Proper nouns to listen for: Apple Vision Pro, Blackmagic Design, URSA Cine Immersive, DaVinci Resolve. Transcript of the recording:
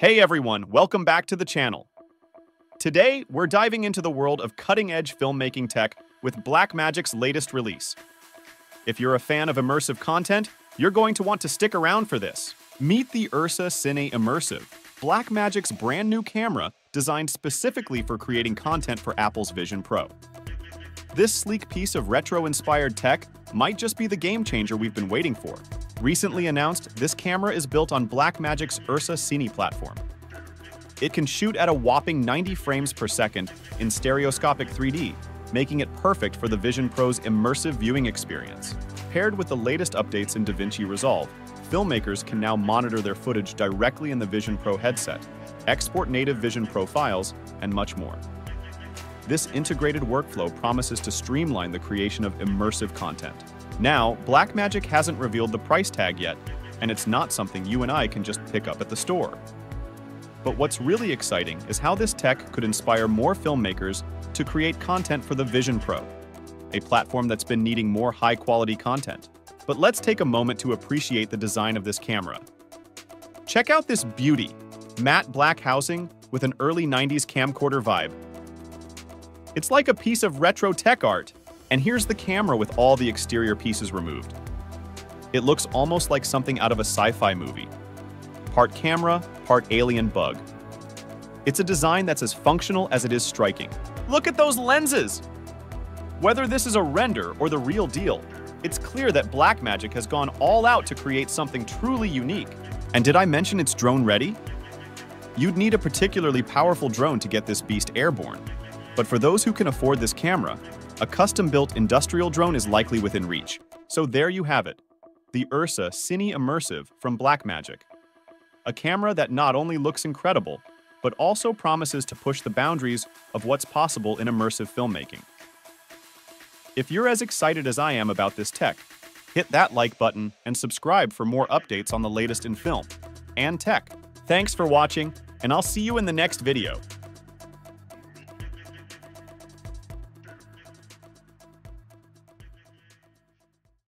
Hey everyone, welcome back to the channel. Today, we're diving into the world of cutting-edge filmmaking tech with Blackmagic's latest release. If you're a fan of immersive content, you're going to want to stick around for this. Meet the URSA Cine Immersive, Blackmagic's brand new camera designed specifically for creating content for Apple's Vision Pro. This sleek piece of retro-inspired tech might just be the game-changer we've been waiting for. Recently announced, this camera is built on Blackmagic's URSA Cine platform. It can shoot at a whopping 90 frames per second in stereoscopic 3D, making it perfect for the Vision Pro's immersive viewing experience. Paired with the latest updates in DaVinci Resolve, filmmakers can now monitor their footage directly in the Vision Pro headset, export native Vision Pro files, and much more. This integrated workflow promises to streamline the creation of immersive content. Now, Blackmagic hasn't revealed the price tag yet, and it's not something you and I can just pick up at the store. But what's really exciting is how this tech could inspire more filmmakers to create content for the Vision Pro, a platform that's been needing more high-quality content. But let's take a moment to appreciate the design of this camera. Check out this beauty, matte black housing with an early 90s camcorder vibe. It's like a piece of retro tech art. And here's the camera with all the exterior pieces removed. It looks almost like something out of a sci-fi movie. Part camera, part alien bug. It's a design that's as functional as it is striking. Look at those lenses! Whether this is a render or the real deal, it's clear that Blackmagic has gone all out to create something truly unique. And did I mention it's drone ready? You'd need a particularly powerful drone to get this beast airborne. But for those who can afford this camera, a custom-built industrial drone is likely within reach. So there you have it, the URSA Cine Immersive from Blackmagic. A camera that not only looks incredible, but also promises to push the boundaries of what's possible in immersive filmmaking. If you're as excited as I am about this tech, hit that like button and subscribe for more updates on the latest in film and tech. Thanks for watching, and I'll see you in the next video.